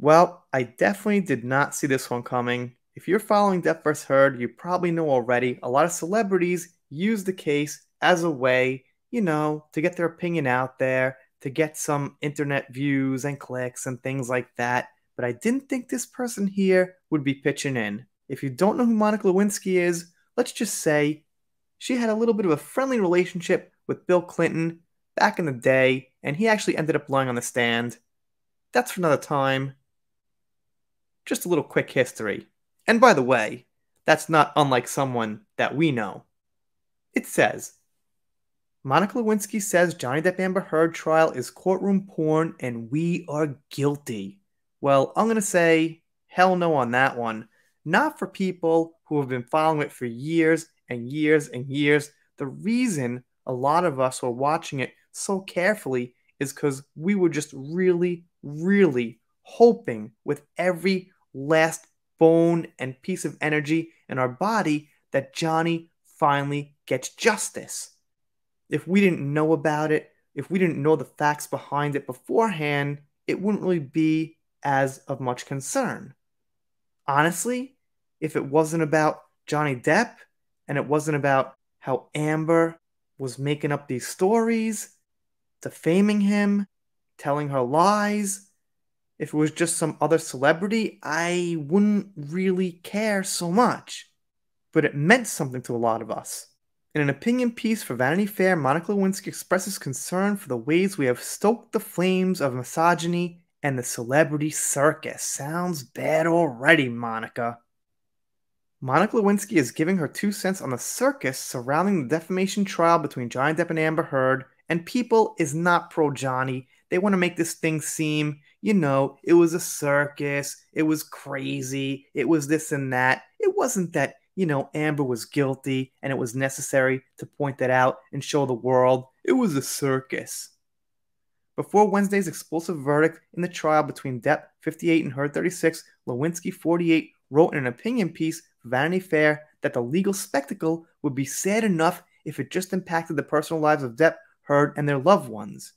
Well, I definitely did not see this one coming. If you're following Depp vs. Heard, you probably know already a lot of celebrities use the case as a way, to get their opinion out there, to get some internet views and clicks and things like that. But I didn't think this person here would be pitching in. If you don't know who Monica Lewinsky is, let's just say she had a little bit of a friendly relationship with Bill Clinton back in the day, and he actually ended up lying on the stand. That's for another time. Just a little quick history. And by the way, that's not unlike someone that we know. It says, Monica Lewinsky says Johnny Depp Amber Heard trial is courtroom porn and we are guilty. Well, I'm going to say hell no on that one. Not for people who have been following it for years and years and years. The reason a lot of us were watching it so carefully is because we were just really, really hoping with every last bone and piece of energy in our body that Johnny finally gets justice. If we didn't know about it, if we didn't know the facts behind it beforehand, it wouldn't really be as of much concern. Honestly, if it wasn't about Johnny Depp and it wasn't about how Amber was making up these stories, defaming him, telling her lies, if it was just some other celebrity, I wouldn't really care so much. But it meant something to a lot of us. In an opinion piece for Vanity Fair, Monica Lewinsky expresses concern for the ways we have stoked the flames of misogyny and the celebrity circus. Sounds bad already, Monica. Monica Lewinsky is giving her 2 cents on the circus surrounding the defamation trial between Johnny Depp and Amber Heard, and people is not pro-Johnny. They want to make this thing seem, it was a circus, it was crazy, it was this and that. It wasn't that, Amber was guilty and it was necessary to point that out and show the world. It was a circus. Before Wednesday's explosive verdict in the trial between Depp, 58, and Heard, 36, Lewinsky, 48, wrote in an opinion piece for Vanity Fair that the legal spectacle would be sad enough if it just impacted the personal lives of Depp, Heard, and their loved ones.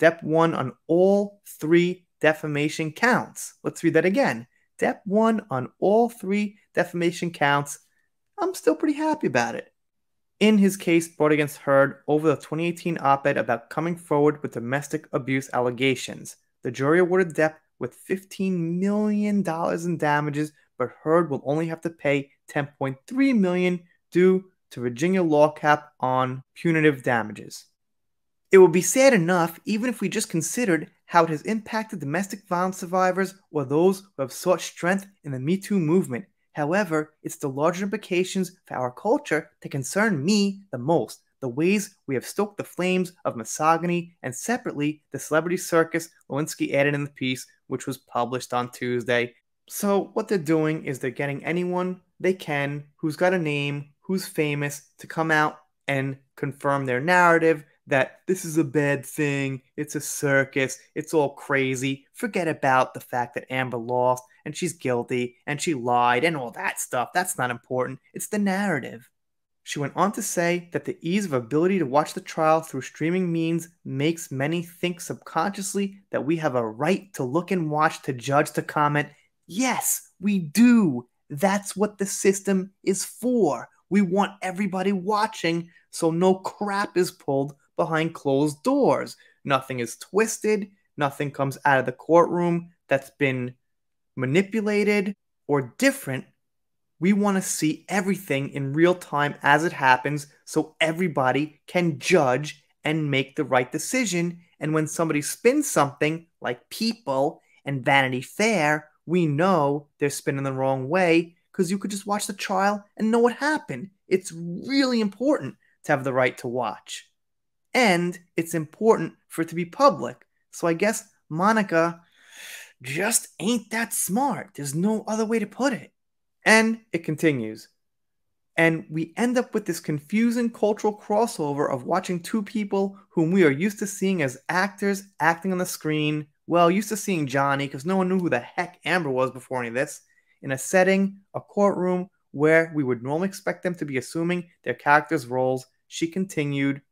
Depp won on all 3 defamation counts. Let's read that again. Depp won on all 3 defamation counts. I'm still pretty happy about it. In his case brought against Heard over the 2018 op-ed about coming forward with domestic abuse allegations, the jury awarded Depp with $15 million in damages, but Heard will only have to pay $10.3 million due to Virginia law cap on punitive damages. It would be sad enough even if we just considered how it has impacted domestic violence survivors or those who have sought strength in the Me Too movement. However, it's the larger implications for our culture that concern me the most, the ways we have stoked the flames of misogyny and separately the celebrity circus, Lewinsky added in the piece, which was published on Tuesday. So what they're doing is they're getting anyone they can who's got a name, who's famous, to come out and confirm their narrative that this is a bad thing, it's a circus, it's all crazy, forget about the fact that Amber lost, and she's guilty, and she lied, and all that stuff. That's not important. It's the narrative. She went on to say that the ease of ability to watch the trial through streaming means makes many think subconsciously that we have a right to look and watch, to judge, to comment. Yes, we do. That's what the system is for. We want everybody watching, so no crap is pulled behind closed doors. Nothing is twisted. Nothing comes out of the courtroom that's been manipulated or different. We want to see everything in real time as it happens so everybody can judge and make the right decision. And when somebody spins something like People and Vanity Fair, we know they're spinning the wrong way because you could just watch the trial and know what happened. It's really important to have the right to watch. And it's important for it to be public. So I guess Monica just ain't that smart. There's no other way to put it. And it continues. And we end up with this confusing cultural crossover of watching two people whom we are used to seeing as actors acting on the screen. Well, used to seeing Johnny because no one knew who the heck Amber was before any of this. In a setting, a courtroom, where we would normally expect them to be assuming their characters' roles. She continued,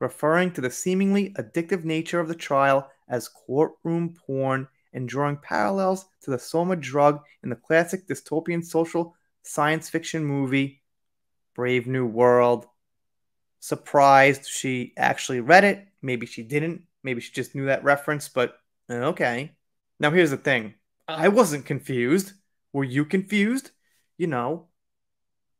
referring to the seemingly addictive nature of the trial as courtroom porn and drawing parallels to the Soma drug in the classic dystopian social science fiction movie Brave New World. Surprised she actually read it. Maybe she didn't. Maybe she just knew that reference, but okay. Now here's the thing. I wasn't confused. Were you confused? You know,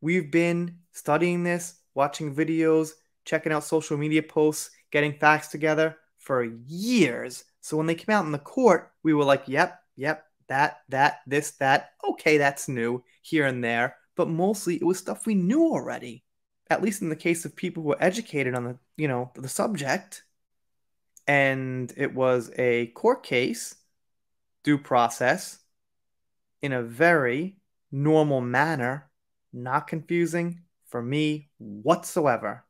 we've been studying this, watching videos, checking out social media posts, getting facts together for years. So when they came out in the court, we were like, yep, that, this, that. Okay, that's new here and there. But mostly it was stuff we knew already, at least in the case of people who were educated on the, the subject. And it was a court case, due process, in a very normal manner, not confusing for me whatsoever.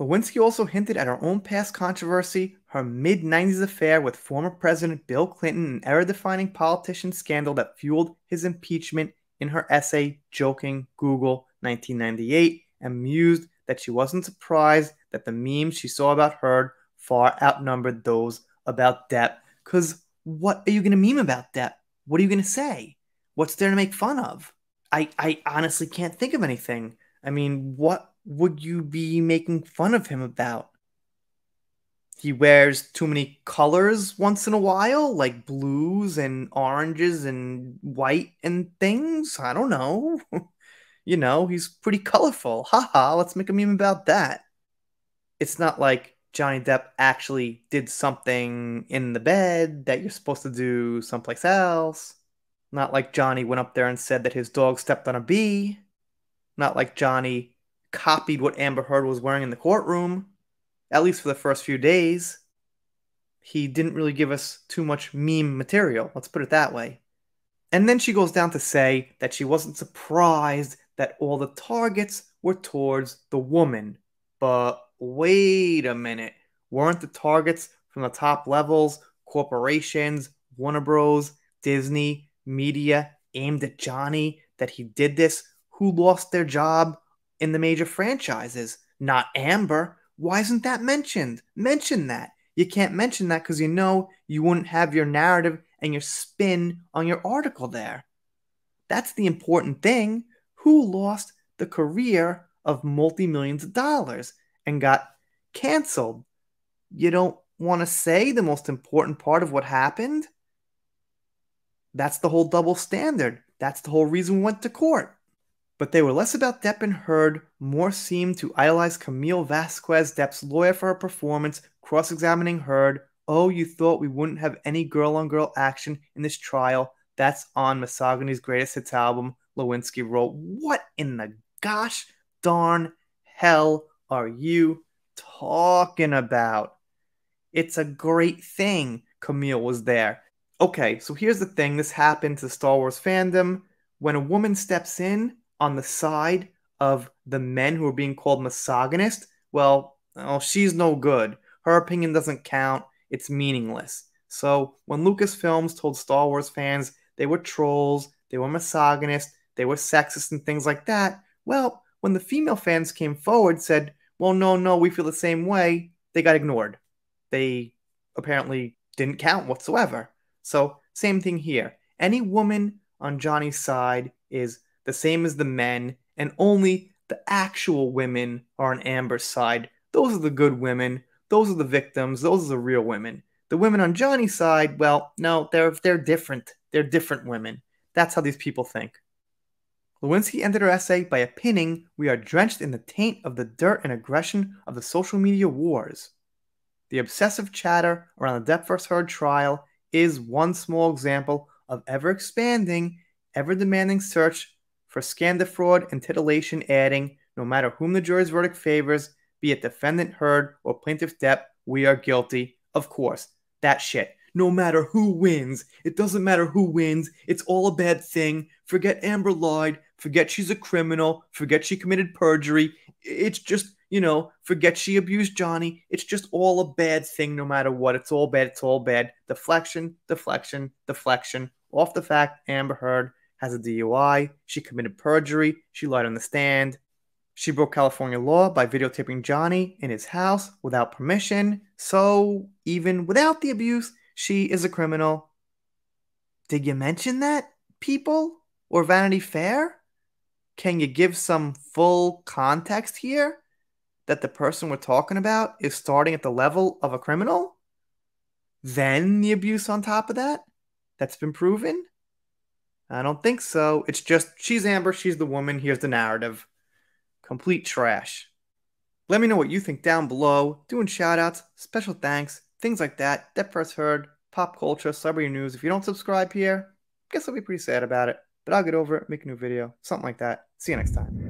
Lewinsky also hinted at her own past controversy, her mid-90s affair with former President Bill Clinton, an era-defining politician scandal that fueled his impeachment, in her essay, Joking Google, 1998, and mused that she wasn't surprised that the memes she saw about Heard far outnumbered those about Depp. Because what are you going to meme about Depp? What are you going to say? What's there to make fun of? I honestly can't think of anything. I mean, what would you be making fun of him about? He wears too many colors once in a while, like blues and oranges and white and things. I don't know. He's pretty colorful. Haha, let's make a meme about that. It's not like Johnny Depp actually did something in the bed that you're supposed to do someplace else. Not like Johnny went up there and said that his dog stepped on a bee. Not like Johnny copied what Amber Heard was wearing in the courtroom. At least for the first few days, he didn't really give us too much meme material, let's put it that way. And then she goes down to say that she wasn't surprised that all the targets were towards the woman. But wait a minute, weren't the targets from the top levels, corporations, Warner Bros., Disney, media, aimed at Johnny, that he did this? Who lost their job in the major franchises? Not Amber. Why isn't that mentioned? Mention that. You can't mention that because you wouldn't have your narrative and your spin on your article there. That's the important thing. Who lost the career of multi-millions of dollars and got canceled? You don't want to say the most important part of what happened? That's the whole double standard. That's the whole reason we went to court. But they were less about Depp and Heard, more seemed to idolize Camille Vasquez, Depp's lawyer, for her performance, cross-examining Heard. Oh, you thought we wouldn't have any girl-on-girl action in this trial. That's on Misogyny's Greatest Hits album, Lewinsky wrote. What in the gosh darn hell are you talking about? It's a great thing Camille was there. Okay, so here's the thing. This happened to Star Wars fandom. When a woman steps in on the side of the men who are being called misogynist, well, oh, she's no good. Her opinion doesn't count. It's meaningless. So when Lucasfilms told Star Wars fans they were trolls, they were misogynists, they were sexist and things like that, well, when the female fans came forward, said, well, no, we feel the same way, they got ignored. They apparently didn't count whatsoever. So same thing here. Any woman on Johnny's side is the same as the men, and only the actual women are on Amber's side. Those are the good women. Those are the victims. Those are the real women. The women on Johnny's side, well, no, they're different. They're different women. That's how these people think. Lewinsky ended her essay by a pinning, we are drenched in the taint of the dirt and aggression of the social media wars. The obsessive chatter around the Depp vs. Heard trial is one small example of ever-expanding, ever-demanding search for scandal, fraud, and titillation, adding, no matter whom the jury's verdict favors, be it defendant Heard or plaintiff Depp, we are guilty. Of course, that shit. No matter who wins. It doesn't matter who wins. It's all a bad thing. Forget Amber lied. Forget she's a criminal. Forget she committed perjury. It's just, forget she abused Johnny. It's just all a bad thing no matter what. It's all bad. It's all bad. Deflection, deflection, deflection. Off the fact Amber Heard has a DUI, she committed perjury, she lied on the stand, she broke California law by videotaping Johnny in his house without permission, so even without the abuse, she is a criminal. Did you mention that, people? Or Vanity Fair? Can you give some full context here that the person we're talking about is starting at the level of a criminal? Then the abuse on top of that? That's been proven? I don't think so. It's just, she's Amber, she's the woman, here's the narrative. Complete trash. Let me know what you think down below. Doing shoutouts, special thanks, things like that. That Press Heard, pop culture, celebrity news. If you don't subscribe here, I guess I'll be pretty sad about it. But I'll get over it, make a new video, something like that. See you next time.